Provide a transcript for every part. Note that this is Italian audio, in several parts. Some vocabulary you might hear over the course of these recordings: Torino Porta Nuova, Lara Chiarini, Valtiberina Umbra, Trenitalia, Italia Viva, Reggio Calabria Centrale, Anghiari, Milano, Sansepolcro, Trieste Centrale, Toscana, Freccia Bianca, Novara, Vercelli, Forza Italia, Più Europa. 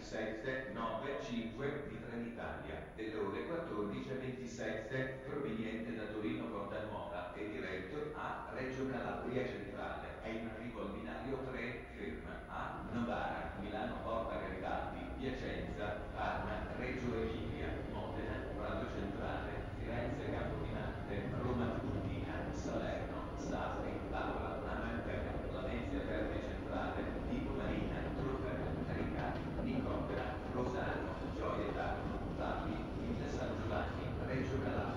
27.9.5 di Trenitalia, delle ore 14.27, proveniente da Torino Porta Nuova e diretto a Reggio Calabria Centrale. È in arrivo al binario 3, ferma a Novara, Milano Porta Garibaldi, Piacenza, Parma, Reggio Emilia, Modena, Prato Centrale, Firenze Capodinate, Roma Tiburtina, Salerno, Sapri, Paola, Amalfera, Valencia Verde Centrale, Dico Marina, Trofeo, Tricati, Nicopera, Rosano, Gioia Tarno, Tagli, Villa San Giovanni, Reggio Calabria.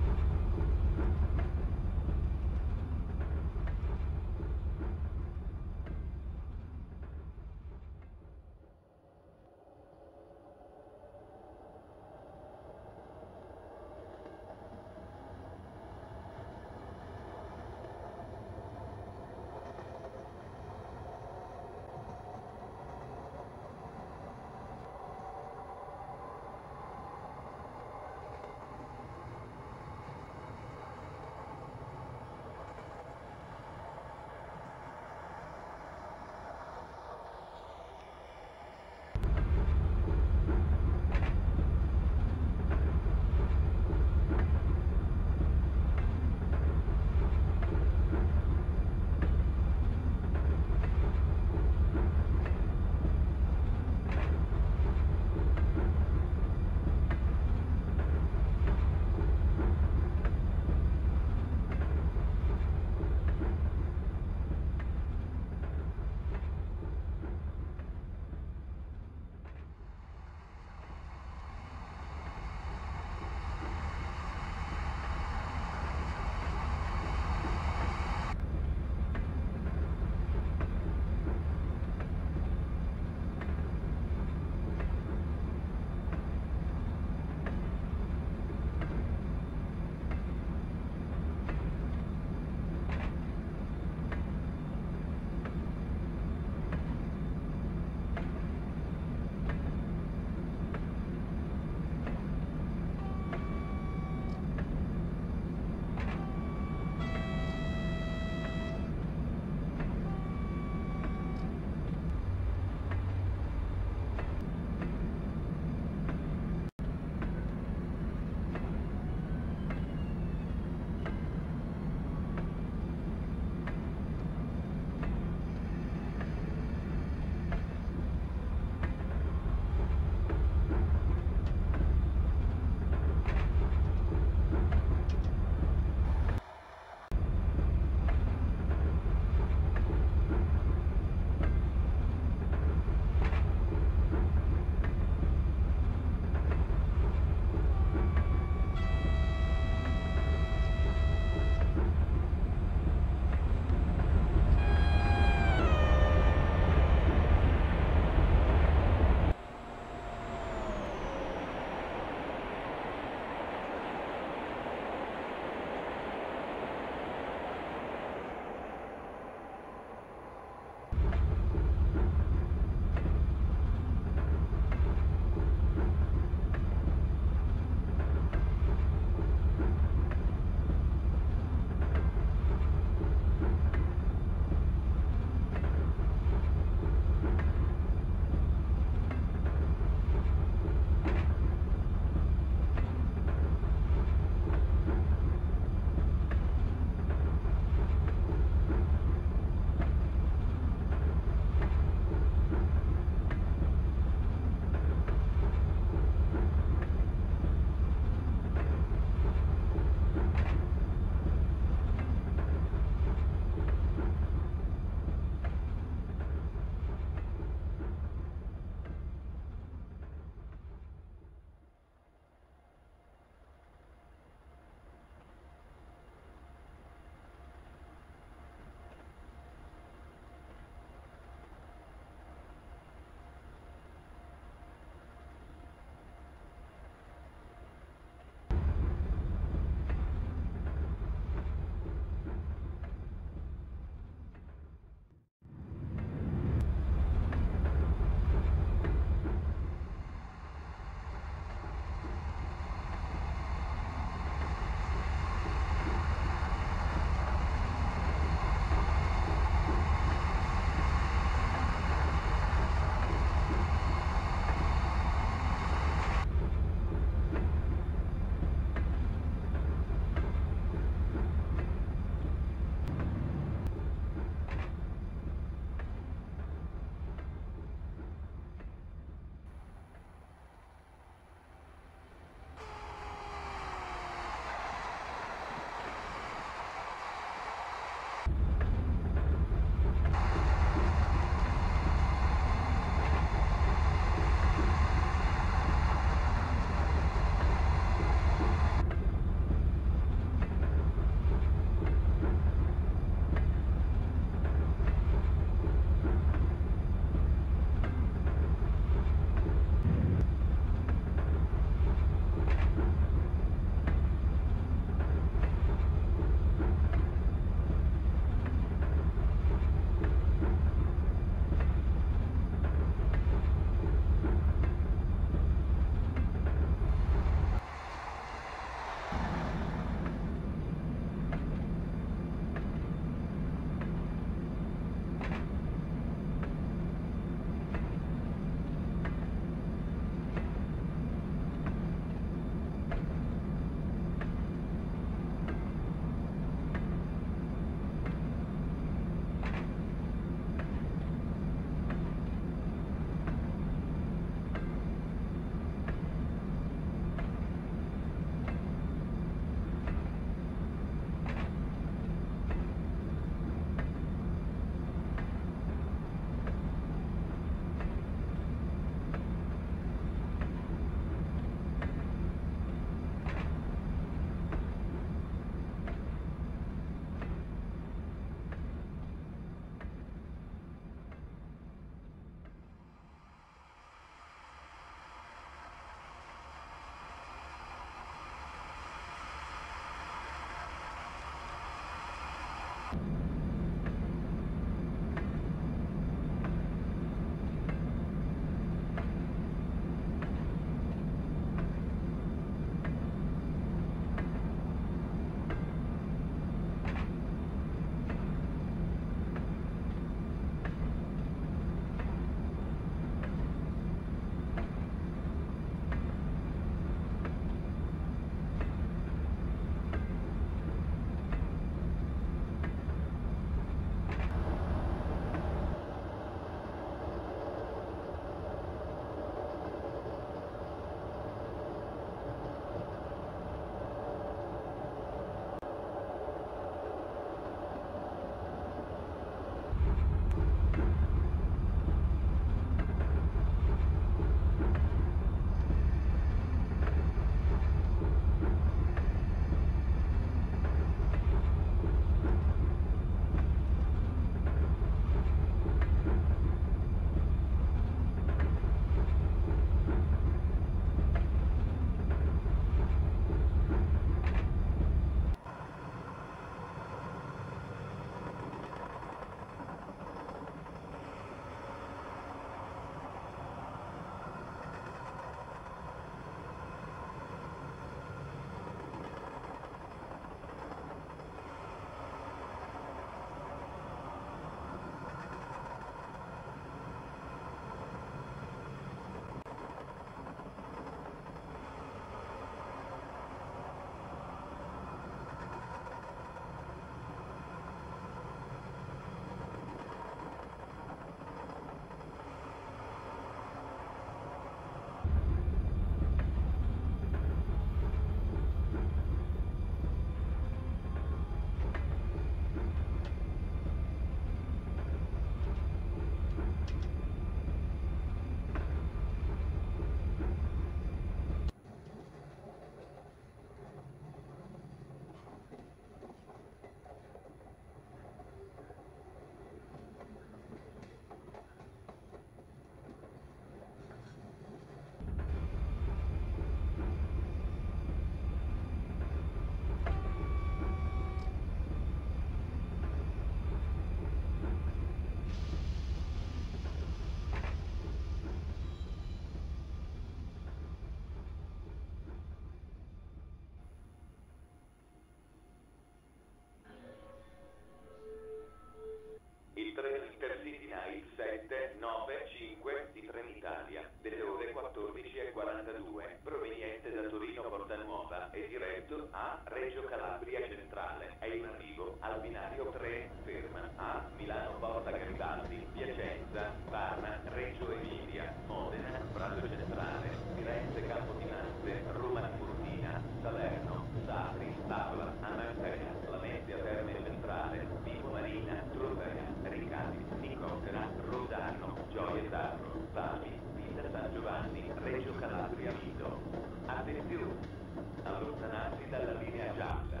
traghetto a Reggio Calabria Centrale è in arrivo al binario 3, ferma a Milano Porta Garibaldi, Piacenza, Parma, Reggio Emilia, Modena, Prato Centrale, Firenze Capodinanze, Roma Cortina, Salerno, Sapri, Tavola, Amaltea, Lamezia Terme Centrale, Vibo Marina, Trofea, Ricati, Nicotera, Rosarno, Gioia Tarro, Pali, Villa San Giovanni, Reggio Calabria Lido. Attenzione! Allontanarsi dalla linea gialla.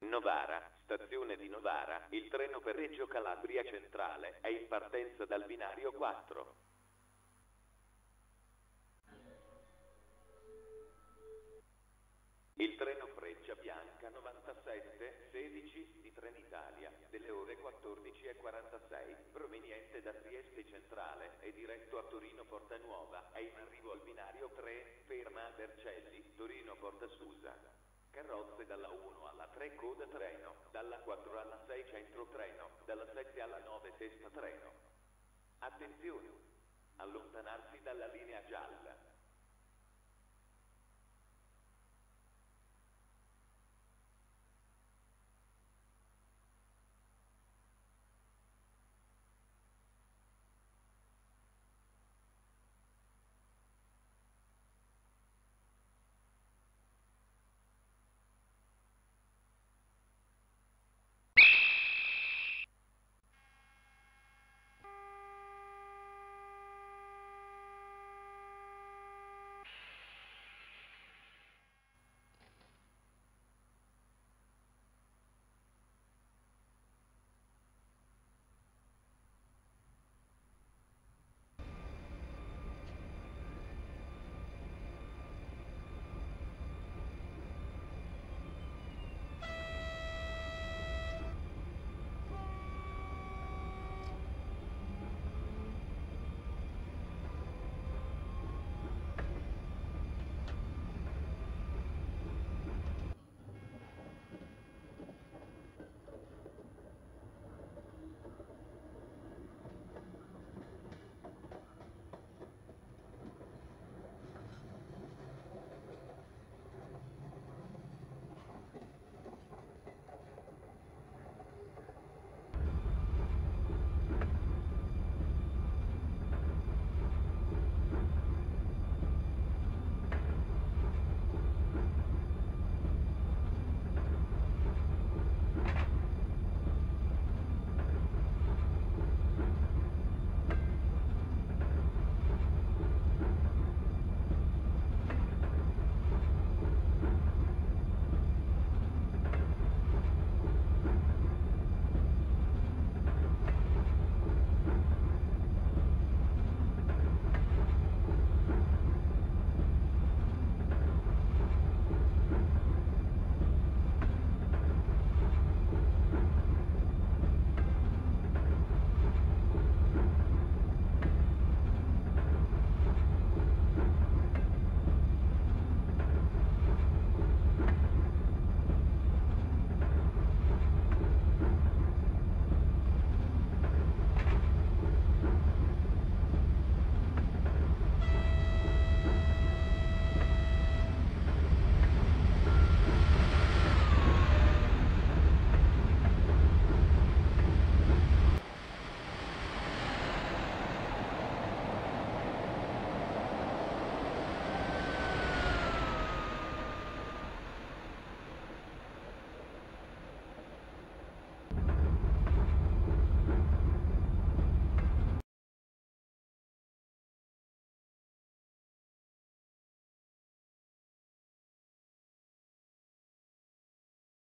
Novara, stazione di Novara, il treno per Reggio Calabria Centrale è in partenza dal binario 4. Il treno Freccia Bianca 97-16 di Trenitalia, delle ore 14:46, proveniente da Trieste Centrale e diretto a Torino Porta Nuova, è in arrivo al binario 3, ferma a Vercelli, Torino Porta Susa. Carrozze dalla 1 alla 3 coda treno, dalla 4 alla 6 centro treno, dalla 7 alla 9 testa treno. Attenzione! Allontanarsi dalla linea gialla.